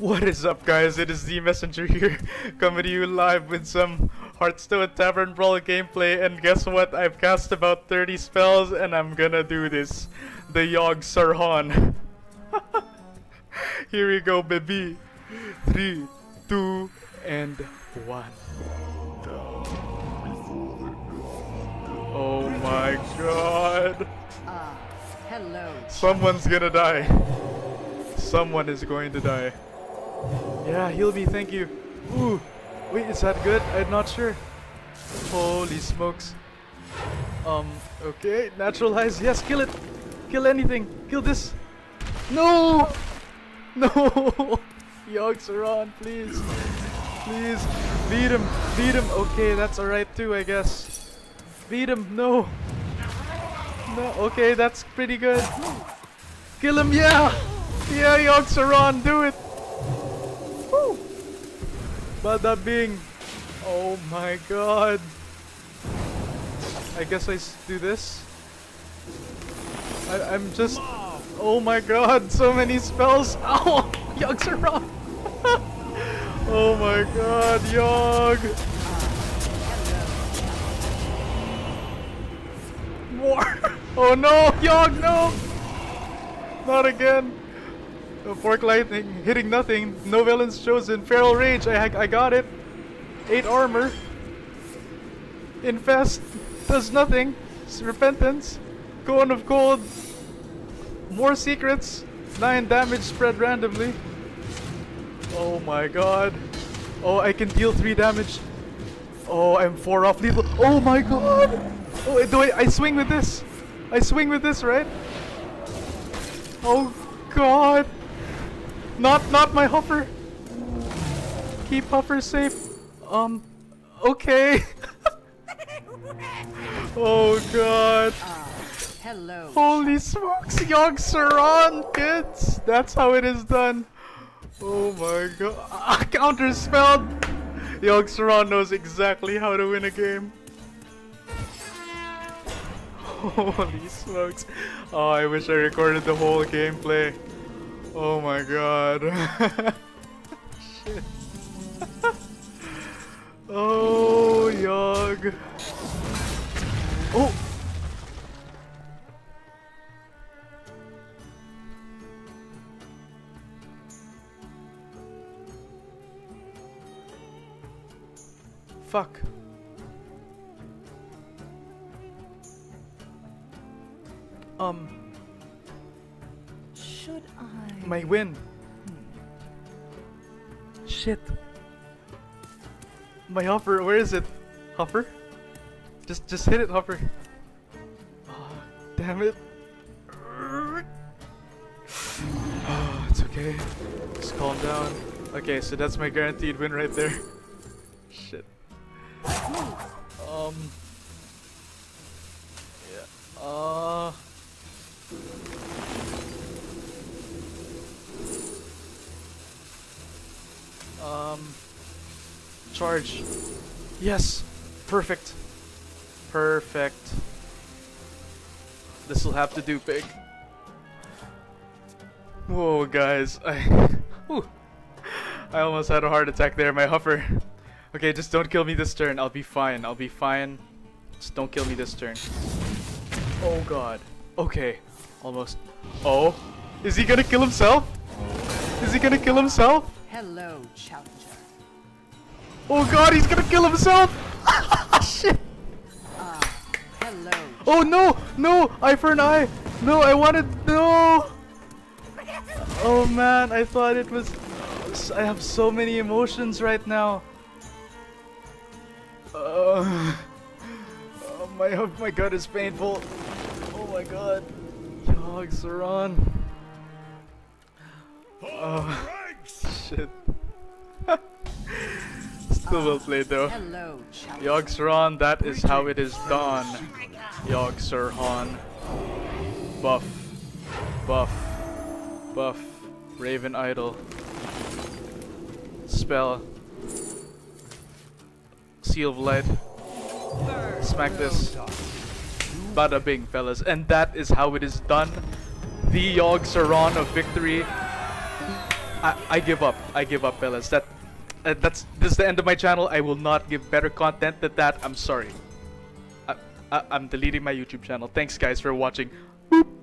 What is up, guys? It is the Messenger here, coming to you live with some Hearthstone Tavern Brawl gameplay. And guess what? I've cast about 30 spells, and I'm gonna do this. The Yogg-Saron. Here we go, baby. 3, 2, and 1. Oh my god. Hello. Someone's gonna die. Someone is going to die. Yeah, heal me, thank you. Ooh, wait, is that good? I'm not sure. Holy smokes. Okay, naturalize. Yes, kill it. Kill anything. Kill this. No! No! Yogg-Saron, please. Please. Beat him. Beat him. Okay, that's alright too, I guess. Beat him. No. No. Okay, that's pretty good. Kill him, yeah! Yeah, Yogg-Saron, do it! Woo! Bada bing! Oh my god! I guess I do this? I'm just... Oh my god, so many spells! Ow! Yogg-Saron! Oh my god, Yogg! More! Oh no! Yogg, no! Not again! Fork Lightning, hitting nothing, no villains chosen, Feral Rage, I got it. 8 armor. Infest, does nothing. Repentance, Coin of Gold, more secrets, 9 damage spread randomly. Oh my god. Oh, I can deal 3 damage. Oh, I'm 4 off lethal. Oh my god. Oh, do I swing with this? I swing with this, right? Oh god. Not my Huffer. Keep Huffer safe. Okay. Oh god. Hello. Holy smokes, Yogg-Saron, kids. That's how it is done. Oh my god. Counter-spelled. Yogg-Saron knows exactly how to win a game. Holy smokes. Oh, I wish I recorded the whole gameplay. Oh my god. Shit. Oh, Yogg. Oh! Fuck. Should I? My win. Shit. My Huffer, where is it? Huffer? Just hit it, Huffer. Oh, damn it. Oh, it's okay. Just calm down. Okay, so that's my guaranteed win right there. Shit. Yeah. Charge. Yes. Perfect. Perfect. This will have to do, pig. Whoa, guys. I almost had a heart attack there, my Huffer. Okay, just don't kill me this turn. I'll be fine. I'll be fine. Just don't kill me this turn. Oh god. Okay. Almost. Oh. Is he gonna kill himself? Is he gonna kill himself? Hello, challenger. Oh god, he's gonna kill himself! Shit! Hello. Oh no! No! Eye for an eye! No, I wanted... No! Oh man, I thought it was... I have so many emotions right now. My gut is painful. Oh my god. Yogg-Saron. Shit. Still well played though. Hello, Yogg-Saron, that is how it is done. Yogg-Saron. Buff. Buff. Buff. Raven-idol. Spell. Seal of Light. Smack this. Bada bing, fellas. And that is how it is done. The Yogg-Saron of victory. I give up. I give up, fellas. This is the end of my channel. I will not give better content than that. I'm sorry. I'm deleting my YouTube channel. Thanks, guys, for watching. Boop.